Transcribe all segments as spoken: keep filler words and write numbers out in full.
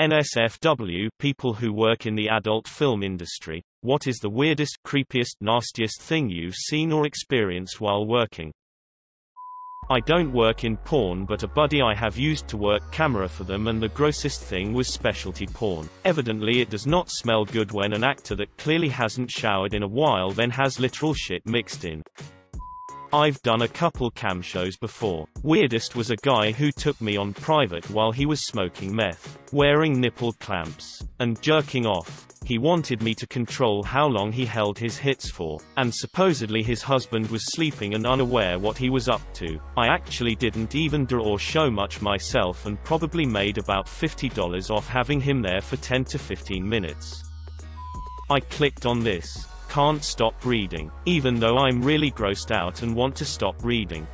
N S F W people who work in the adult film industry. What is the weirdest, creepiest, nastiest thing you've seen or experienced while working? I don't work in porn, but a buddy I have used to work camera for them, and the grossest thing was specialty porn. Evidently it does not smell good when an actor that clearly hasn't showered in a while then has literal shit mixed in. I've done a couple cam shows before. Weirdest was a guy who took me on private while he was smoking meth, wearing nipple clamps, and jerking off. He wanted me to control how long he held his hits for, and supposedly his husband was sleeping and unaware what he was up to. I actually didn't even do or show much myself and probably made about fifty dollars off having him there for ten to fifteen minutes. I clicked on this. Can't stop reading, even though I'm really grossed out and want to stop reading.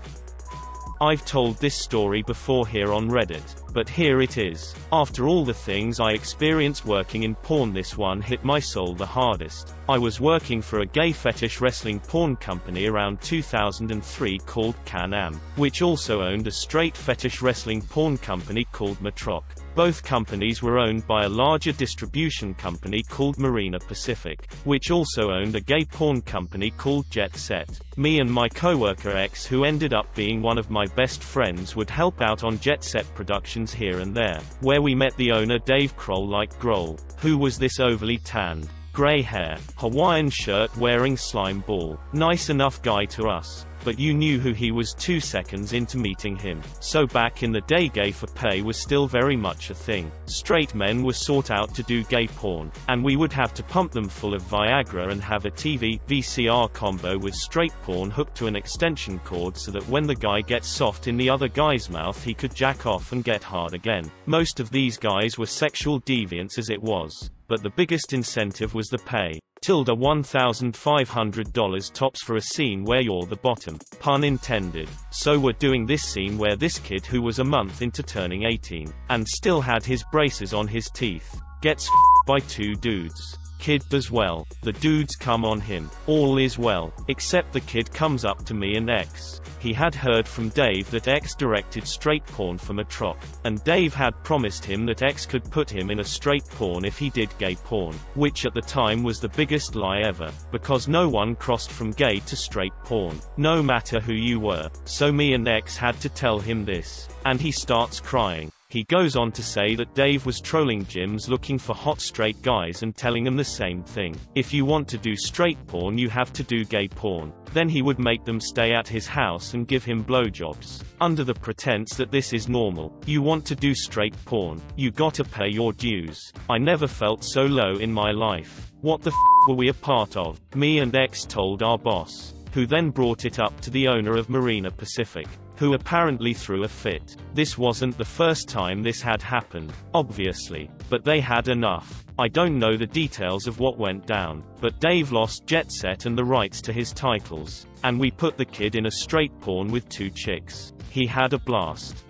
I've told this story before here on Reddit, but here it is. After all the things I experienced working in porn, this one hit my soul the hardest. I was working for a gay fetish wrestling porn company around two thousand three called Can-Am, which also owned a straight fetish wrestling porn company called Matroc. Both companies were owned by a larger distribution company called Marina Pacific, which also owned a gay porn company called Jet Set. Me and my coworker X, who ended up being one of my best friends, would help out on Jet Set productions here and there, where we met the owner Dave Kroll, like Grohl, who was this overly tanned, grey hair, Hawaiian shirt wearing slime ball, nice enough guy to us, but you knew who he was two seconds into meeting him. So back in the day, gay for pay was still very much a thing. Straight men were sought out to do gay porn, and we would have to pump them full of Viagra and have a T V V C R combo with straight porn hooked to an extension cord so that when the guy gets soft in the other guy's mouth he could jack off and get hard again. Most of these guys were sexual deviants as it was, but the biggest incentive was the pay. Tilda one thousand five hundred dollars tops for a scene where you're the bottom. Pun intended. So we're doing this scene where this kid, who was a month into turning eighteen, and still had his braces on his teeth, gets f***ed by two dudes. Kid does well. The dudes come on him. All is well, except the kid comes up to me and X. He had heard from Dave that X directed straight porn for Matroc, and Dave had promised him that X could put him in a straight porn if he did gay porn, which at the time was the biggest lie ever, because no one crossed from gay to straight porn, no matter who you were. So me and X had to tell him this, and he starts crying. He goes on to say that Dave was trolling gyms looking for hot straight guys and telling them the same thing. If you want to do straight porn, you have to do gay porn. Then he would make them stay at his house and give him blowjobs, under the pretense that this is normal. You want to do straight porn, you gotta pay your dues. I never felt so low in my life. What the f were we a part of? Me and X told our boss, who then brought it up to the owner of Marina Pacific, who apparently threw a fit. This wasn't the first time this had happened, obviously, but they had enough. I don't know the details of what went down, but Dave lost Jet Set and the rights to his titles, and we put the kid in a straight porn with two chicks. He had a blast.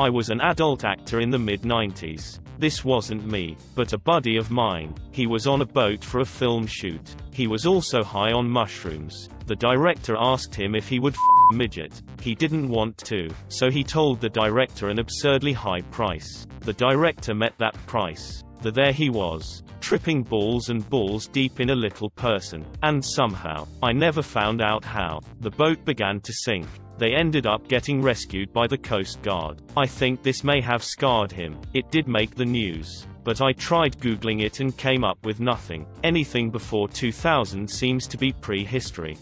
I was an adult actor in the mid nineties. This wasn't me, but a buddy of mine. He was on a boat for a film shoot. He was also high on mushrooms. The director asked him if he would f a midget. He didn't want to, so he told the director an absurdly high price. The director met that price. The there he was, tripping balls and balls deep in a little person. And somehow, I never found out how, the boat began to sink. They ended up getting rescued by the Coast Guard. I think this may have scarred him. It did make the news, but I tried Googling it and came up with nothing. Anything before two thousand seems to be prehistory.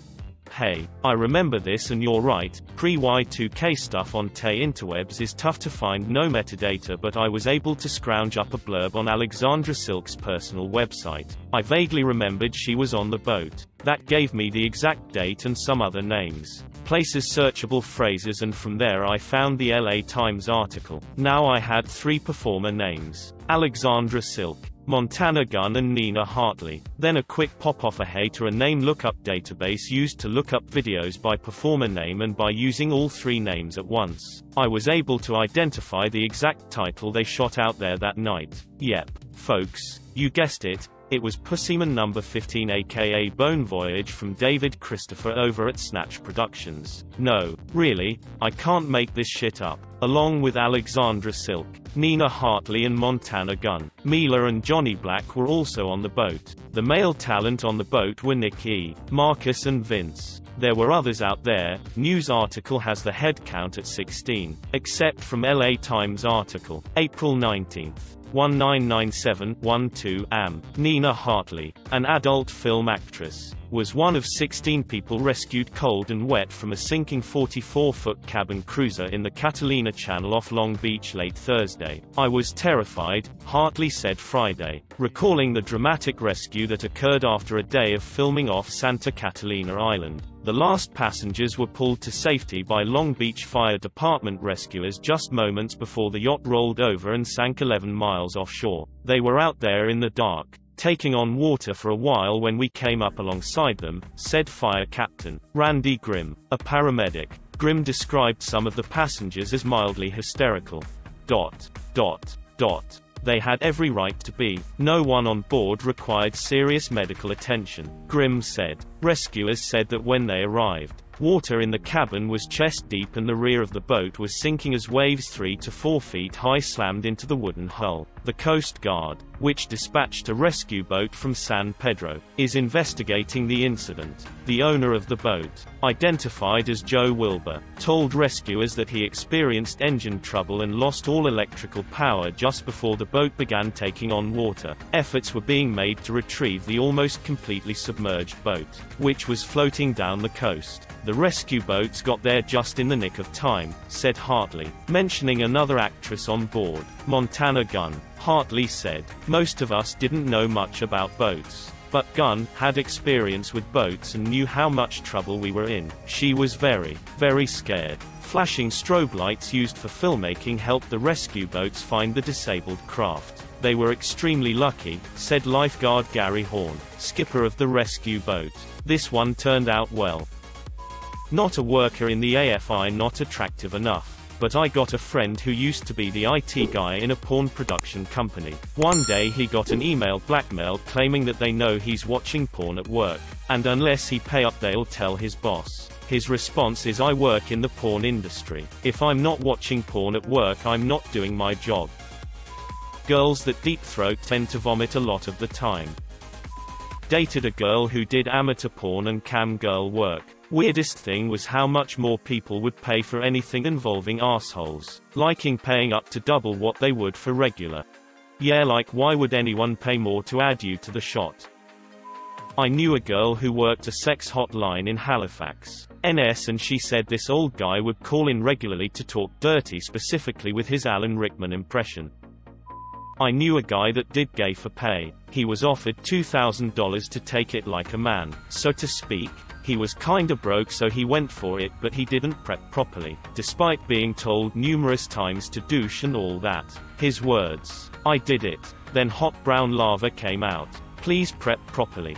Hey, I remember this, and you're right, pre Y two K stuff on Tay interwebs is tough to find, no metadata, but I was able to scrounge up a blurb on Alexandra Silk's personal website. I vaguely remembered she was on the boat. That gave me the exact date and some other names, places, searchable phrases, and from there I found the L A Times article. Now I had three performer names: Alexandra Silk, Montana Gunn, and Nina Hartley. Then a quick pop off a hey to a name lookup database used to look up videos by performer name, and by using all three names at once, I was able to identify the exact title they shot out there that night. Yep, folks, you guessed it, It was Pussyman number fifteen aka Bone Voyage from David Christopher over at Snatch Productions. No, really, I can't make this shit up. Along with Alexandra Silk, Nina Hartley and Montana Gunn, Mila and Johnny Black were also on the boat. The male talent on the boat were Nick E., Marcus and Vince. There were others out there. News article has the head count at sixteen, except from L A Times article, April nineteenth, nineteen ninety-seven, twelve Am, Nina Hartley, an adult film actress, was one of sixteen people rescued cold and wet from a sinking forty-four foot cabin cruiser in the Catalina Channel off Long Beach late Thursday. "I was terrified," Hartley said Friday, recalling the dramatic rescue that occurred after a day of filming off Santa Catalina Island. The last passengers were pulled to safety by Long Beach Fire Department rescuers just moments before the yacht rolled over and sank eleven miles offshore. "They were out there in the dark, taking on water for a while when we came up alongside them," said Fire Captain Randy Grimm, a paramedic. Grimm described some of the passengers as mildly hysterical. Dot, dot, dot. "They had every right to be. No one on board required serious medical attention," Grimm said. Rescuers said that when they arrived, water in the cabin was chest-deep and the rear of the boat was sinking as waves three to four feet high slammed into the wooden hull. The Coast Guard, which dispatched a rescue boat from San Pedro, is investigating the incident. The owner of the boat, identified as Joe Wilbur, told rescuers that he experienced engine trouble and lost all electrical power just before the boat began taking on water. Efforts were being made to retrieve the almost completely submerged boat, which was floating down the coast. "The rescue boats got there just in the nick of time," said Hartley, mentioning another actress on board, Montana Gunn. Hartley said, "Most of us didn't know much about boats, but Gunn had experience with boats and knew how much trouble we were in. She was very, very scared." Flashing strobe lights used for filmmaking helped the rescue boats find the disabled craft. "They were extremely lucky," said lifeguard Gary Horn, skipper of the rescue boat. "This one turned out well. Not a worker in the A F I, not attractive enough. But I got a friend who used to be the I T guy in a porn production company. One day he got an email blackmail claiming that they know he's watching porn at work, and unless he pay up they'll tell his boss. His response is, I work in the porn industry. If I'm not watching porn at work I'm not doing my job. Girls that deep throat tend to vomit a lot of the time. Dated a girl who did amateur porn and cam girl work. Weirdest thing was how much more people would pay for anything involving assholes, liking paying up to double what they would for regular. Yeah, like why would anyone pay more to add you to the shot? I knew a girl who worked a sex hotline in Halifax, N S, and she said this old guy would call in regularly to talk dirty, specifically with his Alan Rickman impression. I knew a guy that did gay for pay. He was offered two thousand dollars to take it like a man, so to speak. He was kinda broke so he went for it, but he didn't prep properly, despite being told numerous times to douche and all that. His words, I did it. Then hot brown lava came out. Please prep properly.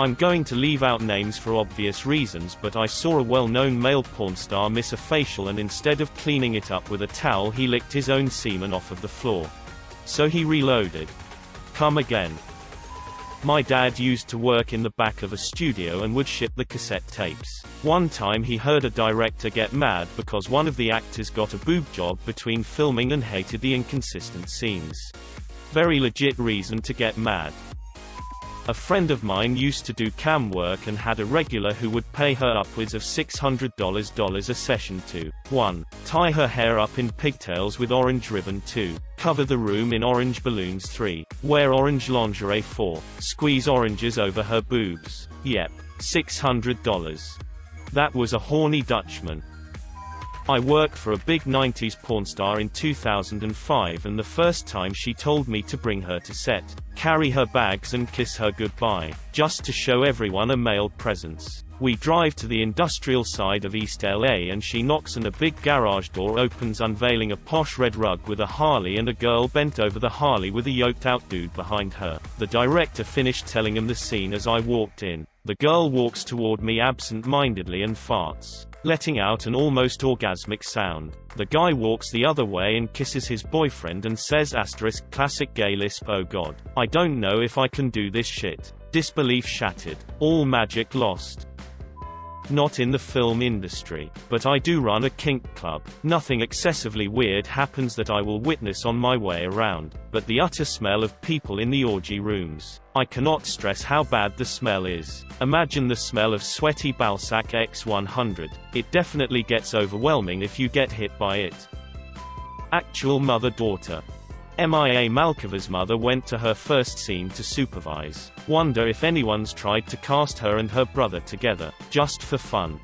I'm going to leave out names for obvious reasons, but I saw a well-known male porn star miss a facial and instead of cleaning it up with a towel he licked his own semen off of the floor. So he reloaded. Come again. My dad used to work in the back of a studio and would ship the cassette tapes. One time he heard a director get mad because one of the actors got a boob job between filming and hated the inconsistent scenes. Very legit reason to get mad. A friend of mine used to do cam work and had a regular who would pay her upwards of six hundred dollars a session to one. Tie her hair up in pigtails with orange ribbon two. Cover the room in orange balloons three. Wear orange lingerie four. Squeeze oranges over her boobs. Yep. six hundred dollars. That was a horny Dutchman. I worked for a big nineties porn star in two thousand five, and the first time she told me to bring her to set, carry her bags and kiss her goodbye, just to show everyone a male presence. We drive to the industrial side of East L A and she knocks and a big garage door opens, unveiling a posh red rug with a Harley and a girl bent over the Harley with a yoked out dude behind her. The director finished telling him the scene as I walked in. The girl walks toward me absent-mindedly and farts. Letting out an almost orgasmic sound, the guy walks the other way and kisses his boyfriend and says asterisk classic gay lisp, oh god, I don't know if I can do this shit. Disbelief shattered. All magic lost. Not in the film industry, but I do run a kink club. Nothing excessively weird happens that I will witness on my way around, but the utter smell of people in the orgy rooms. I cannot stress how bad the smell is. Imagine the smell of sweaty Balzac X one hundred. It definitely gets overwhelming if you get hit by it. Actual mother-daughter. Mia Malkova's mother went to her first scene to supervise. Wonder if anyone's tried to cast her and her brother together, just for fun.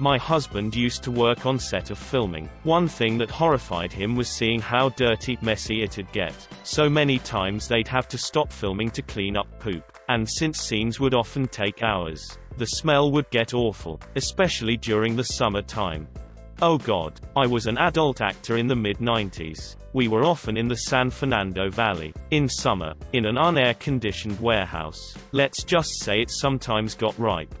My husband used to work on set of filming. One thing that horrified him was seeing how dirty, messy it'd get. So many times they'd have to stop filming to clean up poop. And since scenes would often take hours, the smell would get awful, especially during the summer time. Oh god, I was an adult actor in the mid nineties. We were often in the San Fernando Valley, in summer, in an unair-conditioned warehouse. Let's just say it sometimes got ripe.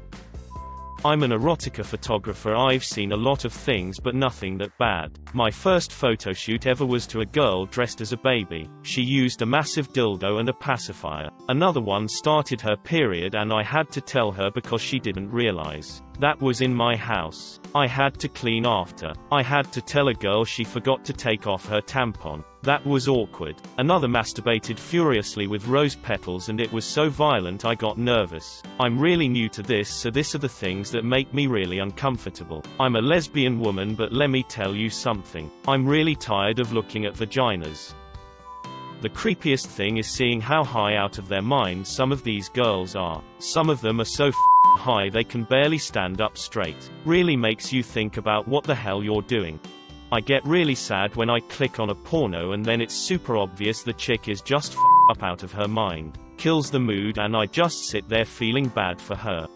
I'm an erotica photographer. I've seen a lot of things but nothing that bad. My first photoshoot ever was to a girl dressed as a baby. She used a massive dildo and a pacifier. Another one started her period and I had to tell her because she didn't realize. That was in my house. I had to clean after. I had to tell a girl she forgot to take off her tampon. That was awkward. Another masturbated furiously with rose petals and it was so violent I got nervous. I'm really new to this, so this are the things that make me really uncomfortable. I'm a lesbian woman, but let me tell you something. I'm really tired of looking at vaginas. The creepiest thing is seeing how high out of their mind some of these girls are. Some of them are so f***ing high they can barely stand up straight. Really makes you think about what the hell you're doing. I get really sad when I click on a porno and then it's super obvious the chick is just f***ed up out of her mind. Kills the mood and I just sit there feeling bad for her.